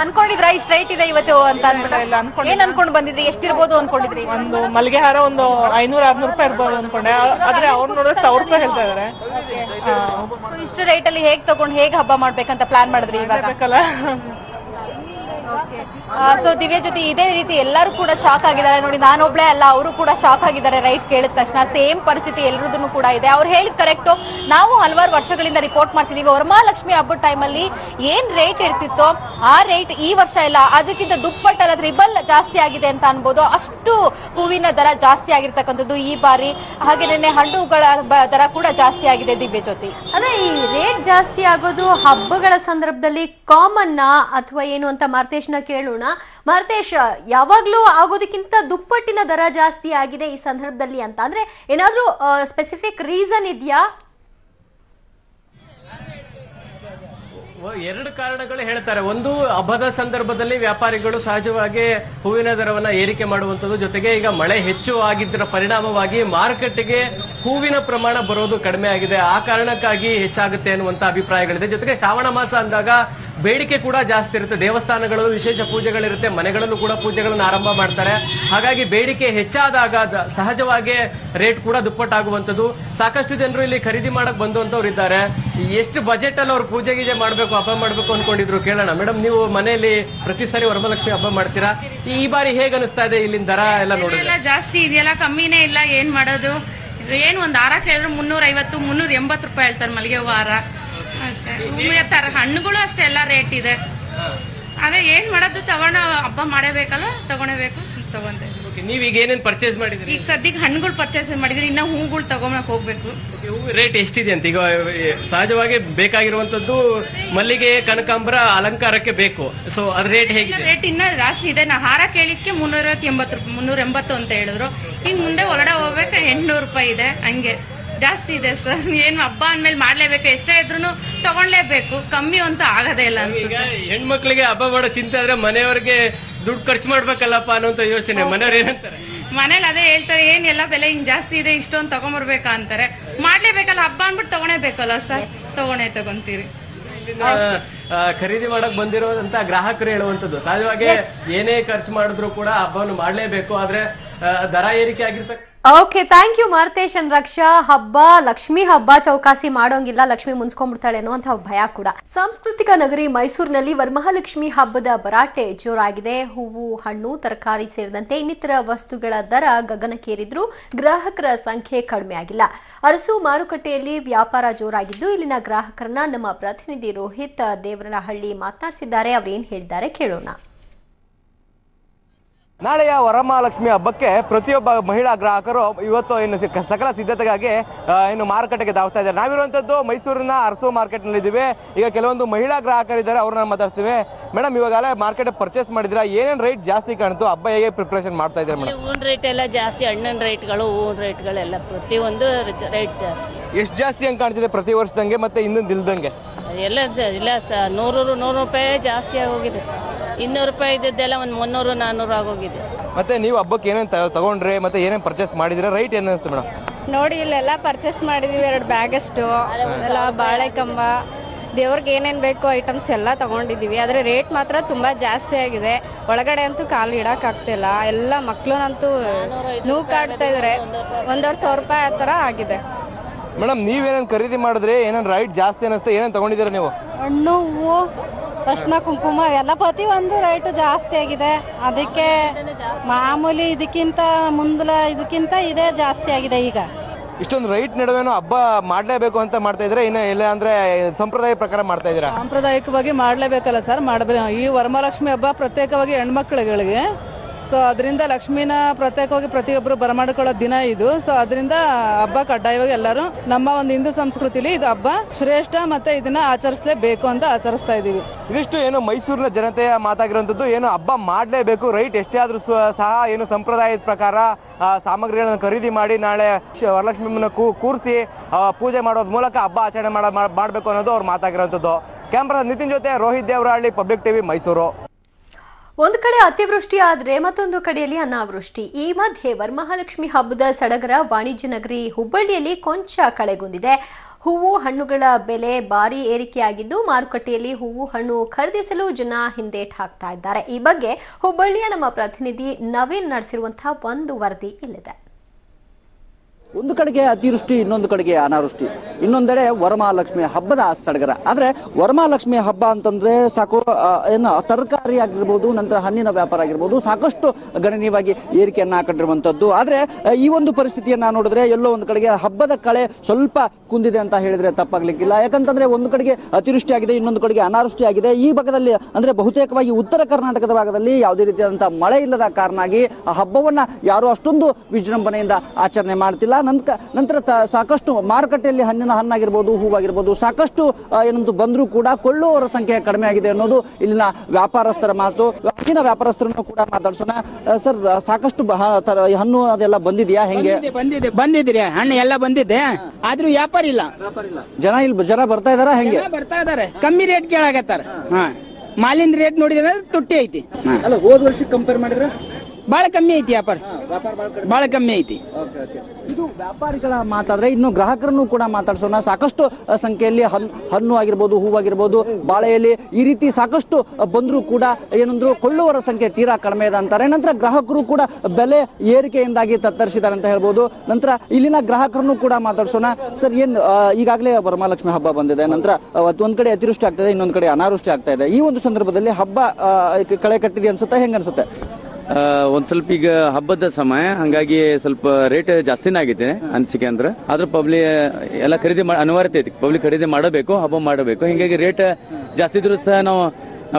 ಅನ್ಕೊಂಡಿದ್ರ ಇಷ್ಟು ರೈಟ್ ಇದೆ ಇವತ್ತು ಅಂತ ಅನ್ಬಿಟ್ಟು ಏನ್ ಅನ್ಕೊಂಡ್ ಬಂದಿದ್ರಿ ಎಷ್ಟಿರ್ಬೋದು ಅನ್ಕೊಂಡಿದ್ರಿ ಒಂದು ಮಲ್ಲಿಗೆ ಹಾರ ಒಂದು 500-600 ರೂಪಾಯಿ ಇರ್ಬೋದು ಅನ್ಕೊಂಡೆ ಆದ್ರೆ ಅವ್ರು ನೋಡೋ 1000 ರೂಪಾಯಿ ಹೇಳ್ತಾ ಇದಾರೆ ಇಷ್ಟು ರೈಟ್ ಅಲ್ಲಿ ಹೇಗ್ ತಗೊಂಡ್ ಹೇಗೆ ಹಬ್ಬ ಮಾಡ್ಬೇಕಂತ ಪ್ಲಾನ್ ಮಾಡಿದ್ರಿ ಇವಾಗ ಸೊ ದಿವ್ಯ ಜೊತೆ ಇದೇ ರೀತಿ ಎಲ್ಲರೂ ಕೂಡ ಶಾಕ್ ಆಗಿದ್ದಾರೆ ನೋಡಿ ನಾನೊಬ್ಳೆ ಅಲ್ಲ ಅವರು ಕೂಡ ಶಾಕ್ ಆಗಿದ್ದಾರೆ ರೈಟ್ ಕೇಳಿದ ತಕ್ಷಣ ಸೇಮ್ ಪರಿಸ್ಥಿತಿ ಎಲ್ರದೂ ಕೂಡ ಇದೆ ಅವ್ರು ಹೇಳಿದ್ ಕರೆಕ್ಟ್ ನಾವು ಹಲವಾರು ವರ್ಷಗಳಿಂದ ರಿಪೋರ್ಟ್ ಮಾಡ್ತಿದೀವಿ ವರಮಹಾಲಕ್ಷ್ಮಿ ಹಬ್ಬದ ಟೈಮ್ ಅಲ್ಲಿ ಏನ್ ರೇಟ್ ಇರ್ತಿತ್ತೋ ಆ ರೇಟ್ ಈ ವರ್ಷ ಇಲ್ಲ ಅದಕ್ಕಿಂತ ದುಪ್ಪಟ್ಟಲ್ಲ ತ್ರಿಬಲ್ ಜಾಸ್ತಿ ಆಗಿದೆ ಅಂತ ಅನ್ಬೋದು ಅಷ್ಟು ಹೂವಿನ ದರ ಜಾಸ್ತಿ ಆಗಿರ್ತಕ್ಕಂಥದ್ದು ಈ ಬಾರಿ ಹಾಗೇನೆ ಹಣ್ಣುಗಳ ದರ ಕೂಡ ಜಾಸ್ತಿ ಆಗಿದೆ ದಿವ್ಯ ಜೊತೆ ಅದೇ ಈ ರೇಟ್ ಜಾಸ್ತಿ ಆಗೋದು ಹಬ್ಬಗಳ ಸಂದರ್ಭದಲ್ಲಿ ಕಾಮನ್ ಅಥವಾ ಏನು ಅಂತ ಮಾರ್ತೀಶ್ನ ಕೇಳೋಣ ಮಾರ್ತೀಶ್ ಯಾವಾಗ್ಲೂ ಆಗೋದಕ್ಕಿಂತ ದುಪ್ಪಟ್ಟಿನ ದರ ಜಾಸ್ತಿ ಆಗಿದೆ ಈ ಸಂದರ್ಭದಲ್ಲಿ ಅಂತ ಅಂದ್ರೆ ಏನಾದ್ರೂ ಸ್ಪೆಸಿಫಿಕ್ ರೀಸನ್ ಇದೆಯಾ ಎರಡು ಕಾರಣಗಳು ಹೇಳ್ತಾರೆ ಒಂದು ಹಬ್ಬದ ಸಂದರ್ಭದಲ್ಲಿ ವ್ಯಾಪಾರಿಗಳು ಸಹಜವಾಗಿ ಹೂವಿನ ದರವನ್ನ ಏರಿಕೆ ಮಾಡುವಂಥದ್ದು ಜೊತೆಗೆ ಈಗ ಮಳೆ ಹೆಚ್ಚು ಆಗಿದ್ದರ ಪರಿಣಾಮವಾಗಿ ಮಾರುಕಟ್ಟೆಗೆ ಹೂವಿನ ಪ್ರಮಾಣ ಬರೋದು ಕಡಿಮೆ ಆಗಿದೆ ಆ ಕಾರಣಕ್ಕಾಗಿ ಹೆಚ್ಚಾಗುತ್ತೆ ಅನ್ನುವಂಥ ಅಭಿಪ್ರಾಯಗಳಿದೆ ಜೊತೆಗೆ ಶ್ರಾವಣ ಮಾಸ ಅಂದಾಗ ಬೇಡಿಕೆ ಕೂಡ ಜಾಸ್ತಿ ಇರುತ್ತೆ ದೇವಸ್ಥಾನಗಳಲ್ಲೂ ವಿಶೇಷ ಪೂಜೆಗಳಿರುತ್ತೆ ಮನೆಗಳಲ್ಲೂ ಕೂಡ ಪೂಜೆಗಳನ್ನು ಆರಂಭ ಮಾಡ್ತಾರೆ ಹಾಗಾಗಿ ಬೇಡಿಕೆ ಹೆಚ್ಚಾದಾಗ ಸಹಜವಾಗಿ ರೇಟ್ ಕೂಡ ದುಪ್ಪಟ್ಟಾಗುವಂಥದ್ದು ಸಾಕಷ್ಟು ಜನರು ಇಲ್ಲಿ ಖರೀದಿ ಮಾಡಕ್ ಬಂದಂಥವ್ರು ಇದ್ದಾರೆ ಎಷ್ಟು ಬಜೆಟ್ ಅಲ್ಲಿ ಅವ್ರು ಪೂಜೆ ಗೀಜೆ ಮಾಡಬೇಕು ಹಬ್ಬ ಮಾಡಬೇಕು ಅನ್ಕೊಂಡಿದ್ರು ಕೇಳೋಣ ಮೇಡಮ್ ನೀವು ಮನೆಯಲ್ಲಿ ಪ್ರತಿ ಸಾರಿ ವರಮಹಾಲಕ್ಷ್ಮಿ ಹಬ್ಬ ಮಾಡ್ತೀರಾ ಈ ಬಾರಿ ಹೇಗೆ ಅನಿಸ್ತಾ ಇದೆ ಇಲ್ಲಿನ ದರ ಎಲ್ಲ ನೋಡಿದ್ರೆ ಜಾಸ್ತಿ ಇದೆಯಲ್ಲ ಕಮ್ಮಿನೇ ಇಲ್ಲ ಏನ್ ಮಾಡೋದು ಏನು ಒಂದು ಹಾರ ಕೇಳಿದ್ರು 350-380 ರೂಪಾಯಿ ಹೇಳ್ತಾರೆ ಮಲ್ಲಿಗೆ ಹೂವು ಹಾರ ಅಷ್ಟೇ ಹಣ್ಣುಗಳು ಅಷ್ಟೇ ಎಲ್ಲ ರೇಟ್ ಇದೆ ಅದೇ ಏನ್ ಮಾಡೋದು ತಗೊಂಡ ಹಬ್ಬ ಮಾಡಬೇಕಲ್ಲ ತಗೊಳಬೇಕು ತಗೊಂಡೆ ಓಕೆ ನೀವು ಈಗ ಏನೇನ್ ಪರ್ಚೇಸ್ ಮಾಡಿದಿರಿ ಈಗ ಸದ್ಯಕ್ಕೆ ಹಣ್ಣುಗಳು ಪರ್ಚೇಸ್ ಮಾಡಿದಿರಿ ಇನ್ನ ಹೂವುಗಳು ತಗೊಂಡಕ್ಕೆ ಹೋಗಬೇಕು ಓಕೆ ಹೂ ರೇಟ್ ಎಷ್ಟಿದೆ ಅಂತ ಈಗ ಸಹಜವಾಗಿ ಬೇಕಾಗಿರುವಂತದ್ದು ಮಲ್ಲಿಗೆ ಕನಕಾಂಬರ ಅಲಂಕಾರಕ್ಕೆ ಬೇಕು ಸೋ ಅದರ ರೇಟ್ ಹೇಗಿದೆ ರೇಟ್ ಇನ್ನ ಜಾಸ್ತಿ ಇದೆ ನಾನು ಹಾರ ಕೇಳಿಕ್ಕೆ 380 380 ಅಂತ ಹೇಳಿದ್ರು ಈಗ ಮುಂದೆ ಹೊರಡೆ ಹೋಗಬೇಕು 800 ರೂಪಾಯಿ ಇದೆ ಹಂಗೆ ಜಾಸ್ತಿ ಇದೆ ಸರ್ ಏನು ಅಪ್ಪ ಅಂದಮೇಲೆ ಮಾಡಲೇಬೇಕು ಎಷ್ಟೇ ಇದ್ರೂನು ತಗೊಳ್ಳಲೇಬೇಕು ಕಮ್ಮಿ ಅಂತ ಆಗದೇ ಇಲ್ಲ ಅನ್ಸುತ್ತೆ ಈಗ ಹೆಣ್ಣು ಮಕ್ಕಳಿಗೆ ಅಪ್ಪ ಬಡ ಚಿಂತೆ ಆದ್ರೆ ಮನೆಯವರಿಗೆ ದುಡ್ಡು ಖರ್ಚು ಮಾಡಬೇಕಲ್ಲಪ್ಪ ಅನ್ನೋಂತ ಯೋಚನೆ ಮನೆಯವರು ಏನಂತಾರೆ ಮನೆಯಲ್ಲಿ ಅದೇ ಹೇಳ್ತಾರೆ ಏನು ಎಲ್ಲ ಬೆಲೆ ಇಂಗ್ ಜಾಸ್ತಿ ಇದೆ ಇಷ್ಟೊಂದು ತಗೊಂಡು ಬರಬೇಕಾ ಅಂತಾರೆ ಮಾಡಲೇಬೇಕಲ್ಲ ಹಬ್ಬ ಅಂದ್ಬಿಟ್ಟು ತಗೊಳ್ಳೇಬೇಕಲ್ಲ ಸರ್ ತಗೊಂತೀರಿ ಖರೀದಿ ಮಾಡಕ್ಕೆ ಬಂದಿರೋಂತ ಗ್ರಾಹಕರು ಹೇಳುವಂತದ್ದು ಸಾಮಾನ್ಯವಾಗಿ ಏನೇ ಖರ್ಚು ಮಾಡಿದ್ರು ಕೂಡ ಹಬ್ಬವನ್ನು ಮಾಡಲೇಬೇಕು ಆದ್ರೆ ದರ ಏರಿಕೆ ಆಗಿರ್ತಕ್ಕ okay thank you Martesh Raksha हब्बा लक्ष्मी हब्बा चौकासी माडोंगिल्ल लक्ष्मी मुंस्कोंबिर्ताळे अन्नुवंत भय कूड सांस्कृतिक नगरी मैसूरिनल्लि वरमहालक्ष्मी हब्बद बराटे जोरागिदे हूवु हण्णु तरकारी सेरिदंते ಇನ್ನಿತರ ವಸ್ತುಗಳ ದರ ಗಗನಕ್ಕೇರಿದ್ರೂ ಗ್ರಾಹಕರ ಸಂಖ್ಯೆ ಕಡಿಮೆಯಾಗಿಲ್ಲ ಅರಸು ಮಾರುಕಟ್ಟೆಯಲ್ಲಿ ವ್ಯಾಪಾರ ಜೋರಾಗಿದ್ದು ಇಲ್ಲಿನ ಗ್ರಾಹಕರನ್ನ ನಮ್ಮ ಪ್ರತಿನಿಧಿ ರೋಹಿತ್ ದೇವರನಹಳ್ಳಿ ಮಾತನಾಡಿಸಿದ್ದಾರೆ ಅವರು ಏನು ಹೇಳಿದ್ದಾರೆ ಕೇಳೋಣ ನಾಳೆಯ ವರಮಹಾಲಕ್ಷ್ಮಿ ಹಬ್ಬಕ್ಕೆ ಪ್ರತಿಯೊಬ್ಬ ಮಹಿಳಾ ಗ್ರಾಹಕರು ಇವತ್ತು ಏನು ಸಕಲ ಸಿದ್ಧತೆಗಾಗಿ ಏನು ಮಾರುಕಟ್ಟೆಗೆ ಧಾವತಾ ಇದ್ದಾರೆ ನಾವಿರುವಂಥದ್ದು ಮೈಸೂರಿನ ಅರಸು ಮಾರ್ಕೆಟ್ನಲ್ಲಿದ್ದೀವಿ ಈಗ ಕೆಲವೊಂದು ಮಹಿಳಾ ಗ್ರಾಹಕರಿದ್ದಾರೆ ಅವ್ರನ್ನ ಮಾತಾಡ್ತೀವಿ ಮೇಡಮ್ ಇವಾಗಲೇ ಮಾರ್ಕೆಟ್ ಪರ್ಚೇಸ್ ಮಾಡಿದ್ದೀರಾ ಏನೇನು ರೇಟ್ ಜಾಸ್ತಿ ಕಾಣ್ತು ಹಬ್ಬ ಹೇಗೆ ಪ್ರಿಪ್ರೇಷನ್ ಮಾಡ್ತಾ ಇದ್ದಾರೆ ಮೇಡಮ್ ಹೂವಿನ ರೇಟ್ ಎಲ್ಲ ಜಾಸ್ತಿ ಹಣ್ಣಿನ ರೇಟ್ಗಳು ಹೂವಿನ ರೇಟ್ಗಳೆಲ್ಲ ಪ್ರತಿಯೊಂದು ರೇಟ್ ಜಾಸ್ತಿ ಎಷ್ಟು ಜಾಸ್ತಿ ಅಂತ ಕಾಣ್ತಿದೆ ಪ್ರತಿ ವರ್ಷದಂಗೆ ಮತ್ತೆ ಇನ್ನೊಂದು ಇಲ್ದಂಗೆ ಎಲ್ಲ ಇಲ್ಲ ನೂರು ರೂಪಾಯಿ ಜಾಸ್ತಿ ಆಗೋಗಿದೆ 200 ರೂಪಾಯಿ ಇದ್ದದ್ದೆಲ್ಲ ಒಂದು 300-400 ಆಗೋಗಿದೆ ಮತ್ತೆ ನೀವು ಹಬ್ಬಕ್ಕೆ ಏನೇನ್ ತಗೊಂಡ್ರೆ ಮತ್ತೆ ಏನೇನ್ ಪರ್ಚೇಸ್ ಮಾಡಿದಿರಾ ರೈಟ್ ಏನು ಅನ್ಸುತ್ತೆ ಮೇಡಂ ನೋಡಿ ಇಲ್ಲೆಲ್ಲ ಪರ್ಚೇಸ್ ಮಾಡಿದೀವಿ 2 ಬ್ಯಾಗಸ್ಟ್ ಎಲ್ಲ ಬಾಳೆ ಕಂಬ ದೇವರಿಗೆ ಏನೇನ್ ಬೇಕು ಐಟಮ್ಸ್ ಎಲ್ಲ ತಗೊಂಡಿದ್ದೀವಿ ಆದರೆ ರೇಟ್ ಮಾತ್ರ ತುಂಬಾ ಜಾಸ್ತಿ ಆಗಿದೆ ಒಳಗಡೆ ಅಂತೂ ಕಾಲು ಇಡಕ್ಕೆ ಆಗ್ತಿಲ್ಲ ಎಲ್ಲ ಮಕ್ಕಳನಂತೂ ನೂಕಾಡ್ತಾ ಇದ್ದಾರೆ 1,500 ರೂಪಾಯಿ ಆ ತರ ಆಗಿದೆ ಮೇಡಂ ನೀವು ಏನೇನ್ ಖರೀದಿ ಮಾಡಿದ್ರೆ ಏನೇನ್ ರೈಟ್ ಜಾಸ್ತಿ ಅನ್ಸುತ್ತೆ ಏನೇನ್ ತಗೊಂಡಿದ್ದೀರಾ ನೀವು ಹಣ್ಣು ಹೂವು ಪ್ರಶ್ನ ಕುಂಕುಮ ಎಲ್ಲ ಪ್ರತಿ ಒಂದು ರೇಟ್ ಜಾಸ್ತಿ ಆಗಿದೆ ಅದಕ್ಕೆ ಮಾಮೂಲಿ ಇದಕ್ಕಿಂತ ಮುಂದಲ ಇದಕ್ಕಿಂತ ಇದೇ ಜಾಸ್ತಿ ಆಗಿದೆ ಈಗ ಇಷ್ಟೊಂದು ರೇಟ್ ನಡುವೆನೂ ಹಬ್ಬ ಮಾಡಲೇಬೇಕು ಅಂತ ಮಾಡ್ತಾ ಇದ್ರೆ ಇನ್ನ ಇಲ್ಲ ಅಂದ್ರೆ ಸಂಪ್ರದಾಯ ಪ್ರಕಾರ ಮಾಡ್ತಾ ಇದ್ದೀರಾ ಸಾಂಪ್ರದಾಯಿಕವಾಗಿ ಮಾಡಲೇಬೇಕಲ್ಲ ಸರ್ ಮಾಡಬೇಕು ಈ ವರಮಹಾಲಕ್ಷ್ಮಿ ಹಬ್ಬ ಪ್ರತ್ಯೇಕವಾಗಿ ಹೆಣ್ಮಕ್ಳುಗಳಿಗೆ ಸೊ ಅದರಿಂದ ಲಕ್ಷ್ಮೀನ ಪ್ರತ್ಯೇಕವಾಗಿ ಪ್ರತಿಯೊಬ್ಬರು ಬರಮಾಡಿಕೊಳ್ಳೋ ದಿನ ಇದು ಸೊ ಅದರಿಂದ ಹಬ್ಬ ಕಡ್ಡಾಯವಾಗಿ ಎಲ್ಲರೂ ನಮ್ಮ ಒಂದು ಹಿಂದೂ ಸಂಸ್ಕೃತಿಲಿ ಇದು ಹಬ್ಬ ಶ್ರೇಷ್ಠ ಮತ್ತೆ ಇದನ್ನ ಆಚರಿಸಲೇಬೇಕು ಅಂತ ಆಚರಿಸ್ತಾ ಇದ್ದೀವಿ ಇದಿಷ್ಟು ಏನು ಮೈಸೂರಿನ ಜನತೆಯ ಮಾತಾಗಿರುವಂಥದ್ದು ಏನು ಹಬ್ಬ ಮಾಡಲೇಬೇಕು ರೈಟ್ ಎಷ್ಟೇ ಆದರೂ ಸಹ ಏನು ಸಂಪ್ರದಾಯದ ಪ್ರಕಾರ ಸಾಮಗ್ರಿಗಳನ್ನು ಖರೀದಿ ಮಾಡಿ ನಾಳೆ ವರಲಕ್ಷ್ಮಿಯನ್ನು ಕೂರಿಸಿ ಪೂಜೆ ಮಾಡೋದ್ರ ಮೂಲಕ ಹಬ್ಬ ಆಚರಣೆ ಮಾಡಬೇಕು ಅನ್ನೋದು ಅವ್ರು ಮಾತಾಗಿರುವಂಥದ್ದು ಕ್ಯಾಮ್ರಾ ನಿತಿನ್ ಜೊತೆ ರೋಹಿತ್ ದೇವರಹಳ್ಳಿ ಪಬ್ಲಿಕ್ ಟಿವಿ ಮೈಸೂರು ಒಂದು ಕಡೆ ಅತಿವೃಷ್ಟಿ ಆದ್ರೆ ಮತ್ತೊಂದು ಕಡೆಯಲ್ಲಿ ಅನಾವೃಷ್ಟಿ ಈ ಮಧ್ಯೆ ವರಮಹಾಲಕ್ಷ್ಮಿ ಹಬ್ಬದ ಸಡಗರ ವಾಣಿಜ್ಯ ನಗರಿ ಹುಬ್ಬಳ್ಳಿಯಲ್ಲಿ ಕೊಂಚ ಕಳೆಗುಂದಿದೆ ಹೂವು ಹಣ್ಣುಗಳ ಬೆಲೆ ಭಾರಿ ಏರಿಕೆಯಾಗಿದ್ದು ಮಾರುಕಟ್ಟೆಯಲ್ಲಿ ಹೂವು ಹಣ್ಣು ಖರೀದಿಸಲು ಜನ ಹಿಂದೇಟು ಹಾಕ್ತಾ ಇದ್ದಾರೆ ಈ ಬಗ್ಗೆ ಹುಬ್ಬಳ್ಳಿಯ ನಮ್ಮ ಪ್ರತಿನಿಧಿ ನವೀನ್ ನಡೆಸಿರುವಂತಹ ಒಂದು ವರದಿ ಇಲ್ಲಿದೆ ಒಂದು ಕಡೆಗೆ ಅತಿವೃಷ್ಟಿ ಇನ್ನೊಂದು ಕಡೆಗೆ ಅನಾವೃಷ್ಟಿ ಇನ್ನೊಂದೆಡೆ ವರಮಹಾಲಕ್ಷ್ಮಿ ಹಬ್ಬದ ಸಡಗರ ಆದರೆ ವರಮಹಾಲಕ್ಷ್ಮಿ ಹಬ್ಬ ಅಂತಂದ್ರೆ ಸಾಕು ಏನು ತರಕಾರಿ ಆಗಿರ್ಬೋದು ನಂತರ ಹಣ್ಣಿನ ವ್ಯಾಪಾರ ಆಗಿರ್ಬೋದು ಸಾಕಷ್ಟು ಗಣನೀಯವಾಗಿ ಏರಿಕೆಯನ್ನು ಕಂಡಿರುವಂಥದ್ದು ಆದರೆ ಈ ಒಂದು ಪರಿಸ್ಥಿತಿಯನ್ನು ನೋಡಿದ್ರೆ ಎಲ್ಲೋ ಒಂದು ಕಡೆಗೆ ಹಬ್ಬದ ಕಳೆ ಸ್ವಲ್ಪ ಕುಂದಿದೆ ಅಂತ ಹೇಳಿದ್ರೆ ತಪ್ಪಾಗ್ಲಿಕ್ಕಿಲ್ಲ ಯಾಕಂತಂದ್ರೆ ಒಂದು ಕಡೆಗೆ ಅತಿವೃಷ್ಟಿ ಆಗಿದೆ ಇನ್ನೊಂದು ಕಡೆಗೆ ಅನಾವೃಷ್ಟಿ ಆಗಿದೆ ಈ ಭಾಗದಲ್ಲಿ ಅಂದ್ರೆ ಬಹುತೇಕವಾಗಿ ಉತ್ತರ ಕರ್ನಾಟಕದ ಭಾಗದಲ್ಲಿ ಯಾವುದೇ ರೀತಿಯಾದಂತಹ ಮಳೆ ಇಲ್ಲದ ಕಾರಣವಾಗಿ ಆ ಹಬ್ಬವನ್ನ ಯಾರು ಅಷ್ಟೊಂದು ವಿಜೃಂಭಣೆಯಿಂದ ಆಚರಣೆ ಮಾಡ್ತಿಲ್ಲ ನಂತರ ಸಾಕಷ್ಟು ಮಾರುಕಟ್ಟೆಯಲ್ಲಿ ಹಣ್ಣಾಗಿರ್ಬೋದು ಹೂವಾಗಿರ್ಬೋದು ಸಾಕಷ್ಟು ಏನಂತೂ ಬಂದರೂ ಕೂಡ ಕೊಳ್ಳುವವರ ಸಂಖ್ಯೆ ಕಡಿಮೆ ಆಗಿದೆ ಅನ್ನೋದು ಇಲ್ಲಿನ ವ್ಯಾಪಾರಸ್ಥರ ಮಾತು ಹೆಚ್ಚಿನ ವ್ಯಾಪಾರಸ್ಥರನ್ನು ಕೂಡ ಮಾತಾಡ್ಸೋಣ ಸರ್ ಸಾಕಷ್ಟು ಹಣ್ಣು ಅದೆಲ್ಲ ಬಂದಿದೆಯಾ ಹೆಂಗೆ ಬಂದಿದ್ದೀರಿ ಹಣ್ಣು ಎಲ್ಲ ಬಂದಿದೆ ಆದ್ರೂ ವ್ಯಾಪಾರ ಇಲ್ಲ ಜನ ಬರ್ತಾ ಇದಾರ ಹೆಂಗೆ ಬರ್ತಾ ಇದಾರೆ ಕಮ್ಮಿ ರೇಟ್ ಕೇಳಾಗತ್ತಾರೆ ಮಾಲಿನ ರೇಟ್ ನೋಡಿದ್ರೆ ತುಟ್ಟಿ ಐತಿ ಅಲ್ಲ ಹೋದ್ ವರ್ಷ ಕಂಪೇರ್ ಮಾಡಿದ್ರೆ ಬಹಳ ಕಮ್ಮಿ ಐತಿ ವ್ಯಾಪಾರ ಬಹಳ ಕಮ್ಮಿ ಐತಿ ಇದು ವ್ಯಾಪಾರಿಗಳ ಮಾತಾದ್ರೆ ಇನ್ನು ಗ್ರಾಹಕರನ್ನು ಕೂಡ ಮಾತಾಡ್ಸೋಣ ಸಾಕಷ್ಟು ಸಂಖ್ಯೆಯಲ್ಲಿ ಹಣ್ಣು ಆಗಿರ್ಬೋದು ಹೂವಾಗಿರ್ಬೋದು ಬಾಳೆ ಎಲೆ ಈ ರೀತಿ ಸಾಕಷ್ಟು ಬಂದರೂ ಕೂಡ ಏನಂದ್ರು ಕೊಳ್ಳುವವರ ಸಂಖ್ಯೆ ತೀರಾ ಕಡಿಮೆ ಇದೆ ಅಂತಾರೆ ನಂತರ ಗ್ರಾಹಕರು ಕೂಡ ಬೆಲೆ ಏರಿಕೆಯಿಂದಾಗಿ ತತ್ತರಿಸಿದ್ದಾರೆ ಅಂತ ಹೇಳ್ಬೋದು ನಂತರ ಇಲ್ಲಿನ ಗ್ರಾಹಕರನ್ನು ಕೂಡ ಮಾತಾಡ್ಸೋಣ ಸರ್ ಏನ್ ಈಗಾಗಲೇ ವರಮಹಾಲಕ್ಷ್ಮಿ ಹಬ್ಬ ಬಂದಿದೆ ನಂತರ ಒಂದ್ ಕಡೆ ಅತಿವೃಷ್ಟಿ ಆಗ್ತಾ ಇದೆ ಇನ್ನೊಂದ್ ಕಡೆ ಅನಾವೃಷ್ಟಿ ಆಗ್ತಾ ಇದೆ ಈ ಒಂದು ಸಂದರ್ಭದಲ್ಲಿ ಹಬ್ಬ ಕಳೆ ಕಟ್ಟಿದೆ ಅನ್ಸುತ್ತೆ ಹೆಂಗ ಅನ್ಸುತ್ತೆ ಒಂದು ಸ್ವಲ್ಪ ಈಗ ಹಬ್ಬದ ಸಮಯ ಹಾಗಾಗಿ ಸ್ವಲ್ಪ ರೇಟ್ ಜಾಸ್ತಿನೇ ಆಗಿದೆ ಅನಿಸಿಕೆ ಅಂದ್ರೆ ಆದ್ರೆ ಪಬ್ಲಿಕ್ ಎಲ್ಲ ಖರೀದಿ ಅನಿವಾರ್ಯತೆ ಐತಿ ಪಬ್ಲಿಕ್ ಖರೀದಿ ಮಾಡಬೇಕು ಹಬ್ಬ ಮಾಡಬೇಕು ಹೀಗಾಗಿ ರೇಟ್ ಜಾಸ್ತಿ ಇದ್ರೂ ಸಹ ನಾವು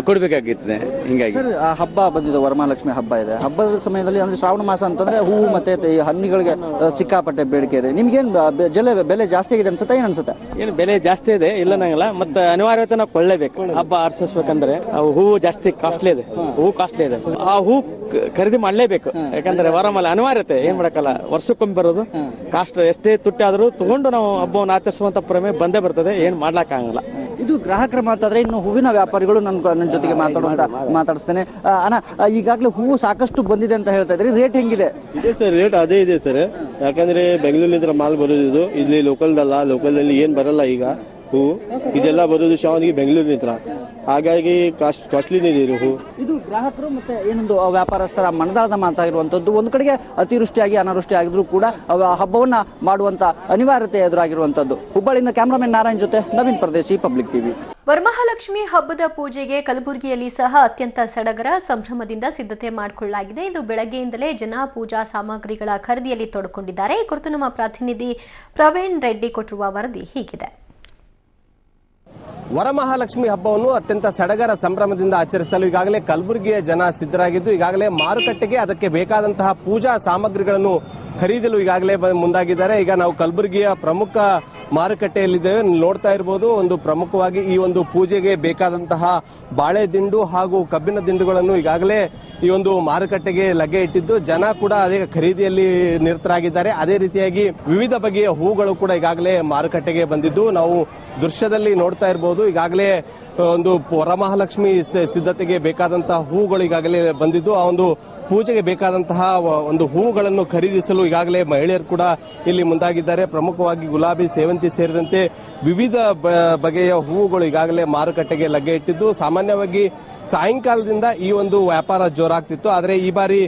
ಕೊಡಬೇಕಾಗಿತ್ತು ಹಿಂಗಾಗಿ ಸರ್ ಹಬ್ಬ ಬಂದಿದೆ ವರಮಹಾಲಕ್ಷ್ಮಿ ಹಬ್ಬ ಇದೆ ಹಬ್ಬದ ಸಮಯದಲ್ಲಿ ಅಂದ್ರೆ ಶ್ರಾವಣ ಮಾಸ ಅಂತಂದ್ರೆ ಹೂ ಮತ್ತೆ ಹಣ್ಣಿಗಳಿಗೆ ಸಿಕ್ಕಾಪಟ್ಟೆ ಬೇಡಿಕೆ ಇದೆ ನಿಮಗೆ ಏನು ಬೆಲೆ ಜಾಸ್ತಿ ಇದೆ ಅನ್ಸುತ್ತಾ ಏನು ಅನ್ಸುತ್ತಾ ಏನು ಬೆಲೆ ಜಾಸ್ತಿ ಇದೆ ಇಲ್ಲ ನಂಗಲ್ಲ ಮತ್ತೆ ಅನಿವಾರ್ಯತೆ ನಾವು ಕೊಳ್ಳಬೇಕು ಹಬ್ಬ ಆರ್ಸಸಬೇಕಂದ್ರೆ ಹೂ ಜಾಸ್ತಿ ಕಾಸ್ಟ್ಲಿ ಇದೆ ಹೂ ಕಾಸ್ಟ್ಲಿ ಇದೆ ಆ ಹೂ ಖರೀದಿ ಮಾಡಲೇಬೇಕು ಯಾಕಂದ್ರೆ ವರಮಹಾಲ ಅನಿವಾರ್ಯತೆ ಏನು ಮಾಡಕಲ್ಲ ವರ್ಷಕ್ಕೊಮ್ಮೆ ಬರೋದು ಕಾಸ್ಟ್ ಎಷ್ಟೇ ತುಟ್ಟಾದರೂ ತಗೊಂಡು ನಾವು ಹಬ್ಬವನ್ನು ಆಚರಿಸುವಂತ ಪ್ರಮೇ ಬಂದೇ ಬರ್ತದೆ ಏನು ಮಾಡಲಕ ಆಗಲ್ಲ ಇದು ಗ್ರಾಹಕರ ಮಾತಾದ್ರೆ ಇನ್ನು ಹೂವಿನ ವ್ಯಾಪಾರಿಗಳು ನನ್ನ ಜೊತೆಗೆ ಮಾತಾಡ್ತೇನೆ ಅಣ್ಣ ಈಗಾಗಲೇ ಹೂವು ಸಾಕಷ್ಟು ಬಂದಿದೆ ಅಂತ ಹೇಳ್ತಾ ಇದ್ರಿ ರೇಟ್ ಹೆಂಗಿದೆ ಇದೆ ಸರ್ ರೇಟ್ ಅದೇ ಇದೆ ಸರ್ ಯಾಕಂದ್ರೆ ಬೆಂಗಳೂರಿನಿಂದ ಮಾಲ್ ಬರೋದು ಇಲ್ಲಿ ಲೋಕಲ್ದಲ್ಲ ಲೋಕಲ್ನಲ್ಲಿ ಏನು ಬರಲ್ಲ ಈಗ ಹೂ ಇದೆಲ್ಲ ಬರೋದು ಶಾವನಿಗೆ ಬೆಂಗಳೂರಿನಿಂದ ಹಾಗಾಗಿ ಕಾಸ್ಟ್ಲಿನೇ ಇದೆ ಹೂ ಇದು ಗ್ರಾಹಕರು ಮತ್ತೆ ಏನೊಂದು ವ್ಯಾಪಾರಸ್ಥರ ಮನದಾಳದ ಮಾತಾಗಿರುವಂಥದ್ದು ಒಂದು ಕಡೆಗೆ ಅತಿವೃಷ್ಟಿಯಾಗಿ ಅನಾವೃಷ್ಟಿ ಆಗಿದ್ರು ಕೂಡ ಹಬ್ಬವನ್ನ ಮಾಡುವಂತ ಅನಿವಾರ್ಯತೆ ಎದುರಾಗಿರುವಂಥದ್ದು ಹುಬ್ಬಳ್ಳಿಯಿಂದ ಕ್ಯಾಮರಾಮನ್ ನಾರಾಯಣ್ ಜೊತೆ ನವೀನ್ ಪ್ರದೇಶಿ ಪಬ್ಲಿಕ್ ಟಿವಿ ವರಮಹಾಲಕ್ಷ್ಮಿ ಹಬ್ಬದ ಪೂಜೆಗೆ ಕಲಬುರಗಿಯಲ್ಲಿ ಸಹ ಅತ್ಯಂತ ಸಡಗರ ಸಂಭ್ರಮದಿಂದ ಸಿದ್ಧತೆ ಮಾಡಿಕೊಳ್ಳಲಾಗಿದೆ ಇಂದು ಬೆಳಗ್ಗೆಯಿಂದಲೇ ಜನ ಪೂಜಾ ಸಾಮಗ್ರಿಗಳ ಖರೀದಿಯಲ್ಲಿ ತೊಡಕೊಂಡಿದ್ದಾರೆ ಈ ಕುರಿತು ನಮ್ಮ ಪ್ರತಿನಿಧಿ ಪ್ರವೀಣ್ ರೆಡ್ಡಿ ಕೊಟ್ಟಿರುವ ವರದಿ ಹೀಗಿದೆ ವರಮಹಾಲಕ್ಷ್ಮಿ ಹಬ್ಬವನ್ನು ಅತ್ಯಂತ ಸಡಗರ ಸಂಭ್ರಮದಿಂದ ಆಚರಿಸಲು ಈಗಾಗಲೇ ಕಲಬುರಗಿಯ ಜನ ಸಿದ್ಧರಾಗಿದ್ದು ಈಗಾಗಲೇ ಮಾರುಕಟ್ಟೆಗೆ ಅದಕ್ಕೆ ಬೇಕಾದಂತಹ ಪೂಜಾ ಸಾಮಗ್ರಿಗಳನ್ನು ಖರೀದಿಲು ಈಗಾಗಲೇ ಮುಂದಾಗಿದ್ದಾರೆ ಈಗ ನಾವು ಕಲಬುರಗಿಯ ಪ್ರಮುಖ ಮಾರುಕಟ್ಟೆಯಲ್ಲಿದ್ದೇವೆ ನೋಡ್ತಾ ಇರಬಹುದು ಒಂದು ಪ್ರಮುಖವಾಗಿ ಈ ಒಂದು ಪೂಜೆಗೆ ಬೇಕಾದಂತಹ ಬಾಳೆ ದಿಂಡು ಹಾಗೂ ಕಬ್ಬಿನ ದಿಂಡುಗಳನ್ನು ಈಗಾಗಲೇ ಈ ಒಂದು ಮಾರುಕಟ್ಟೆಗೆ ಲಗ್ಗೆ ಇಟ್ಟಿದ್ದು ಜನ ಕೂಡ ಅದೇ ಖರೀದಿಯಲ್ಲಿ ನಿರತರಾಗಿದ್ದಾರೆ ಅದೇ ರೀತಿಯಾಗಿ ವಿವಿಧ ಬಗೆಯ ಹೂಗಳು ಕೂಡ ಈಗಾಗಲೇ ಮಾರುಕಟ್ಟೆಗೆ ಬಂದಿದ್ದು ನಾವು ದೃಶ್ಯದಲ್ಲಿ ನೋಡ್ತಾ ಇರಬಹುದು ಈಗಾಗಲೇ ಒಂದು ವರಮಹಾಲಕ್ಷ್ಮಿ ಸಿದ್ಧತೆಗೆ ಬೇಕಾದಂತಹ ಹೂಗಳು ಈಗಾಗಲೇ ಬಂದಿದ್ದು ಆ ಒಂದು ಪೂಜೆಗೆ ಬೇಕಾದಂತಹ ಒಂದು ಹೂಗಳನ್ನು ಖರೀದಿಸಲು ಈಗಾಗಲೇ ಮಹಿಳೆಯರು ಕೂಡ ಇಲ್ಲಿ ಮುಂದಾಗಿದ್ದಾರೆ ಪ್ರಮುಖವಾಗಿ ಗುಲಾಬಿ ಸೇವಂತಿ ಸೇರಿದಂತೆ ವಿವಿಧ ಬಗೆಯ ಹೂಗಳು ಈಗಾಗಲೇ ಮಾರುಕಟ್ಟೆಗೆ ಲಗ್ಗೆ ಇಟ್ಟಿದ್ದು ಸಾಮಾನ್ಯವಾಗಿ ಸಾಯಂಕಾಲದಿಂದ ಈ ಒಂದು ವ್ಯಾಪಾರ ಜೋರಾಗ್ತಿತ್ತು ಆದರೆ ಈ ಬಾರಿ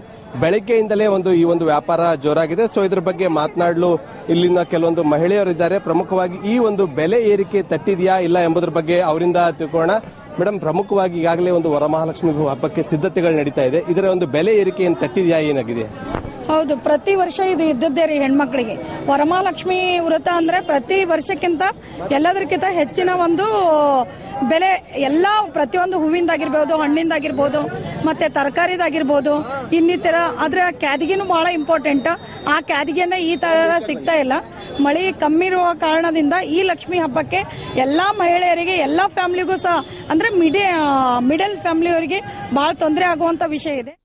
ಬೆಳಗ್ಗೆಯಿಂದಲೇ ಈ ಒಂದು ವ್ಯಾಪಾರ ಜೋರಾಗಿದೆ ಸೊ ಇದರ ಬಗ್ಗೆ ಮಾತನಾಡಲು ಇಲ್ಲಿನ ಕೆಲವೊಂದು ಮಹಿಳೆಯರಿದ್ದಾರೆ ಪ್ರಮುಖವಾಗಿ ಈ ಒಂದು ಬೆಲೆ ಏರಿಕೆ ತಟ್ಟಿದೆಯಾ ಇಲ್ಲ ಎಂಬುದರ ಬಗ್ಗೆ ಅವರಿಂದ ತಿಳ್ಕೊಳ್ಳೋಣ ಮೇಡಮ್ ಪ್ರಮುಖವಾಗಿ ಈಗಾಗಲೇ ಒಂದು ವರಮಹಾಲಕ್ಷ್ಮಿ ಹಬ್ಬಕ್ಕೆ ಸಿದ್ಧತೆಗಳು ನಡೀತಾ ಇದೆ ಇದರ ಒಂದು ಬೆಲೆ ಏರಿಕೆ ಏನು ತಟ್ಟಿದೆಯಾ ಏನಾಗಿದೆ ಹೌದು ಪ್ರತಿ ವರ್ಷ ಇದು ಇದ್ದದ್ದೇ ರೀ ಹೆಣ್ಮಕ್ಳಿಗೆ ವರಮಹಾಲಕ್ಷ್ಮಿ ವ್ರತ ಅಂದರೆ ಪ್ರತಿ ವರ್ಷಕ್ಕಿಂತ ಎಲ್ಲದಕ್ಕಿಂತ ಹೆಚ್ಚಿನ ಒಂದು ಬೆಲೆ ಎಲ್ಲ ಪ್ರತಿಯೊಂದು ಹೂವಿಂದಾಗಿರ್ಬೋದು ಹಣ್ಣಿಂದಾಗಿರ್ಬೋದು ಮತ್ತು ತರಕಾರಿದಾಗಿರ್ಬೋದು ಇನ್ನಿತರ ಆದರೆ ಆ ಕ್ಯಾದಿಗೆನೂ ಭಾಳ ಇಂಪಾರ್ಟೆಂಟ್ ಆ ಕ್ಯಾದಿಗೆನ ಈ ಥರ ಸಿಗ್ತಾ ಇಲ್ಲ ಮಳೆ ಕಮ್ಮಿ ಇರುವ ಕಾರಣದಿಂದ ಈ ಲಕ್ಷ್ಮಿ ಹಬ್ಬಕ್ಕೆ ಎಲ್ಲ ಮಹಿಳೆಯರಿಗೆ ಎಲ್ಲ ಫ್ಯಾಮ್ಲಿಗೂ ಸಹ ಅಂದರೆ ಮಿಡಲ್ ಫ್ಯಾಮ್ಲಿಯವರಿಗೆ ಭಾಳ ತೊಂದರೆ ಆಗುವಂಥ ವಿಷಯ ಇದೆ.